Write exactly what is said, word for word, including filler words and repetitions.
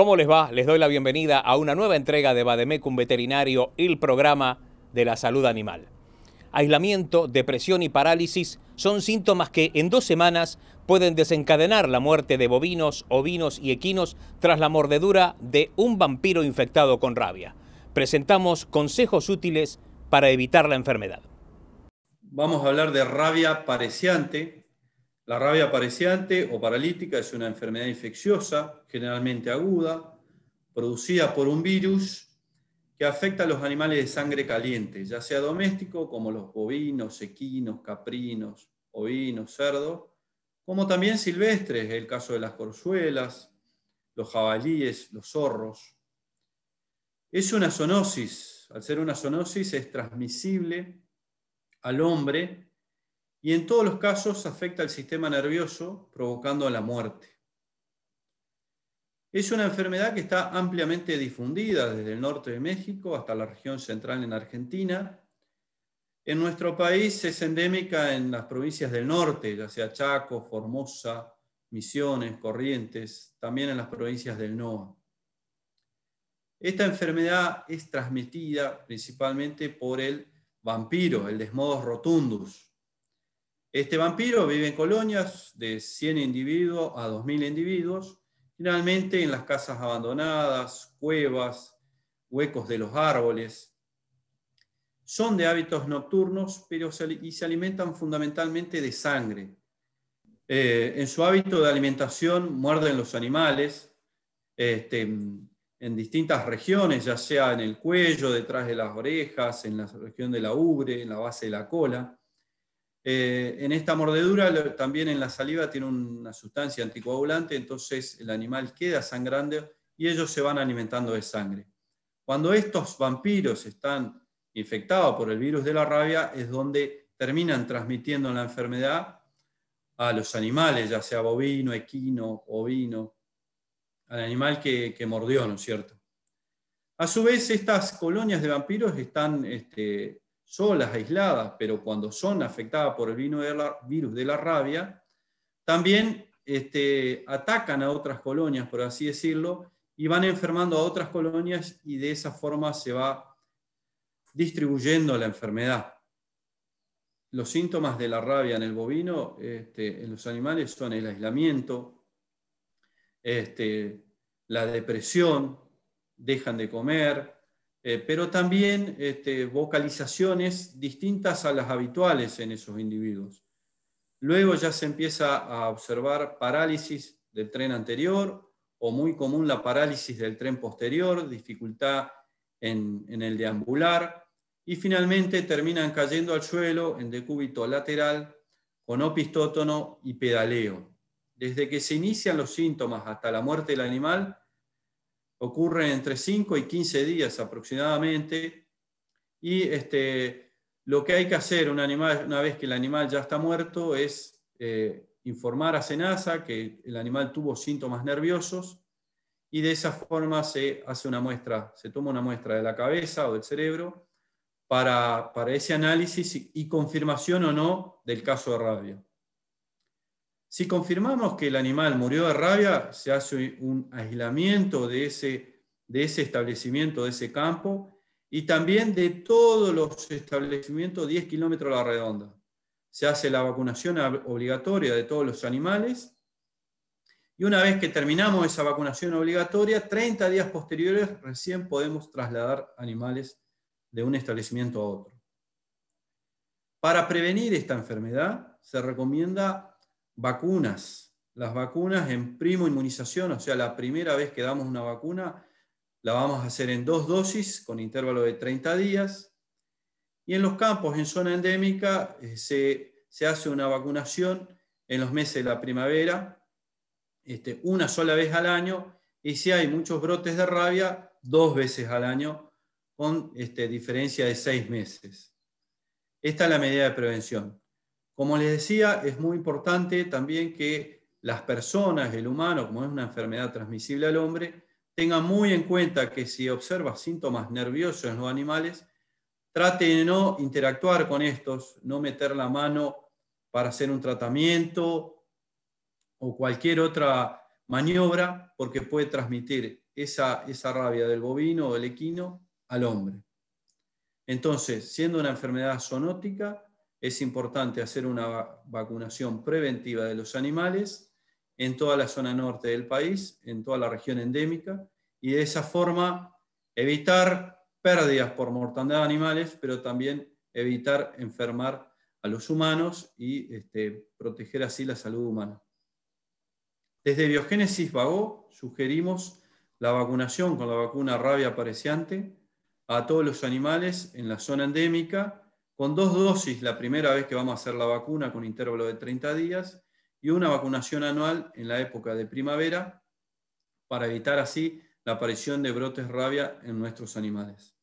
¿Cómo les va? Les doy la bienvenida a una nueva entrega de Vademécum Veterinario, el programa de la salud animal. Aislamiento, depresión y parálisis son síntomas que en dos semanas pueden desencadenar la muerte de bovinos, ovinos y equinos tras la mordedura de un vampiro infectado con rabia. Presentamos consejos útiles para evitar la enfermedad. Vamos a hablar de rabia paresiante. La rabia paresiante o paralítica es una enfermedad infecciosa, generalmente aguda, producida por un virus que afecta a los animales de sangre caliente, ya sea doméstico, como los bovinos, equinos, caprinos, ovinos, cerdos, como también silvestres, el caso de las corzuelas, los jabalíes, los zorros. Es una zoonosis. Al ser una zoonosis es transmisible al hombre y en todos los casos afecta al sistema nervioso, provocando la muerte. Es una enfermedad que está ampliamente difundida desde el norte de México hasta la región central en Argentina. En nuestro país es endémica en las provincias del norte, ya sea Chaco, Formosa, Misiones, Corrientes, también en las provincias del NOA. Esta enfermedad es transmitida principalmente por el vampiro, el Desmodus rotundus. Este vampiro vive en colonias de cien individuos a dos mil individuos, generalmente en las casas abandonadas, cuevas, huecos de los árboles. Son de hábitos nocturnos pero se, y se alimentan fundamentalmente de sangre. Eh, en su hábito de alimentación muerden los animales, este, en distintas regiones, ya sea en el cuello, detrás de las orejas, en la región de la ubre, en la base de la cola. Eh, en esta mordedura también en la saliva tiene una sustancia anticoagulante, entonces el animal queda sangrando y ellos se van alimentando de sangre. Cuando estos vampiros están infectados por el virus de la rabia es donde terminan transmitiendo la enfermedad a los animales, ya sea bovino, equino, ovino, al animal que, que mordió, ¿no es cierto? A su vez, estas colonias de vampiros están este, solas, aisladas, pero cuando son afectadas por el virus de la rabia, también este, atacan a otras colonias, por así decirlo, y van enfermando a otras colonias y de esa forma se va distribuyendo la enfermedad. Los síntomas de la rabia en el bovino, este, en los animales, son el aislamiento, Este, la depresión, dejan de comer, eh, pero también este, vocalizaciones distintas a las habituales en esos individuos. Luego ya se empieza a observar parálisis del tren anterior o muy común la parálisis del tren posterior, dificultad en, en el deambular y finalmente terminan cayendo al suelo en decúbito lateral con opistótono y pedaleo. Desde que se inician los síntomas hasta la muerte del animal, ocurre entre cinco y quince días aproximadamente, y este, lo que hay que hacer un animal, una vez que el animal ya está muerto es eh, informar a Senasa que el animal tuvo síntomas nerviosos, y de esa forma se hace una muestra, se toma una muestra de la cabeza o del cerebro para, para ese análisis y, y confirmación o no del caso de rabia. Si confirmamos que el animal murió de rabia, se hace un aislamiento de ese, de ese establecimiento, de ese campo, y también de todos los establecimientos diez kilómetros a la redonda. Se hace la vacunación obligatoria de todos los animales, y una vez que terminamos esa vacunación obligatoria, treinta días posteriores recién podemos trasladar animales de un establecimiento a otro. Para prevenir esta enfermedad, se recomienda vacunas. Las vacunas en primoinmunización, o sea, la primera vez que damos una vacuna, la vamos a hacer en dos dosis con intervalo de treinta días. Y en los campos, en zona endémica, eh, se, se hace una vacunación en los meses de la primavera, este, una sola vez al año, y si hay muchos brotes de rabia, dos veces al año, con este, diferencia de seis meses. Esta es la medida de prevención. Como les decía, es muy importante también que las personas, el humano, como es una enfermedad transmisible al hombre, tengan muy en cuenta que si observa síntomas nerviosos en los animales, trate de no interactuar con estos, no meter la mano para hacer un tratamiento o cualquier otra maniobra, porque puede transmitir esa, esa rabia del bovino o del equino al hombre. Entonces, siendo una enfermedad zoonótica, es importante hacer una vacunación preventiva de los animales en toda la zona norte del país, en toda la región endémica, y de esa forma evitar pérdidas por mortandad de animales, pero también evitar enfermar a los humanos y este, proteger así la salud humana. Desde Biogénesis Bagó sugerimos la vacunación con la vacuna rabia paresiante a todos los animales en la zona endémica, con dos dosis la primera vez que vamos a hacer la vacuna con intervalo de treinta días y una vacunación anual en la época de primavera para evitar así la aparición de brotes rabia en nuestros animales.